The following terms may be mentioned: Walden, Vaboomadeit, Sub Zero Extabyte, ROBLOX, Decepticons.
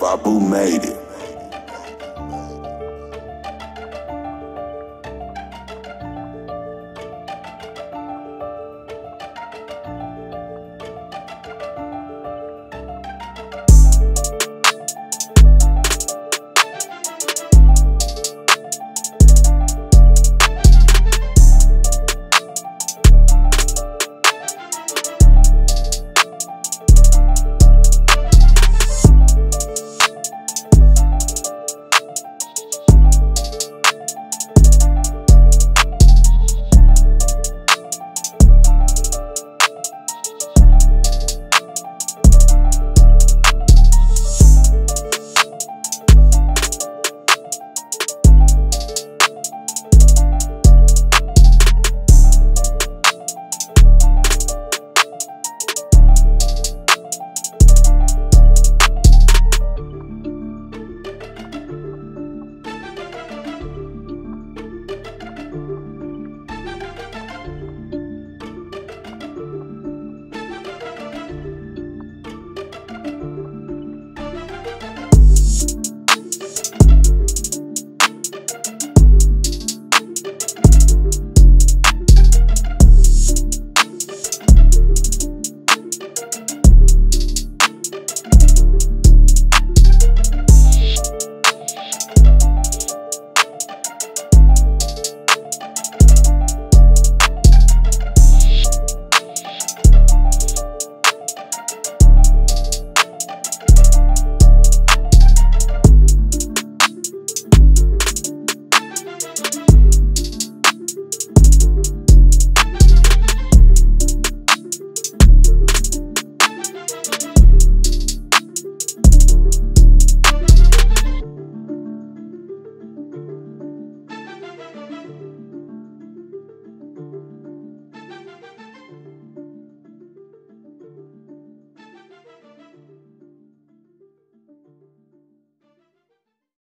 Vaboomadeit.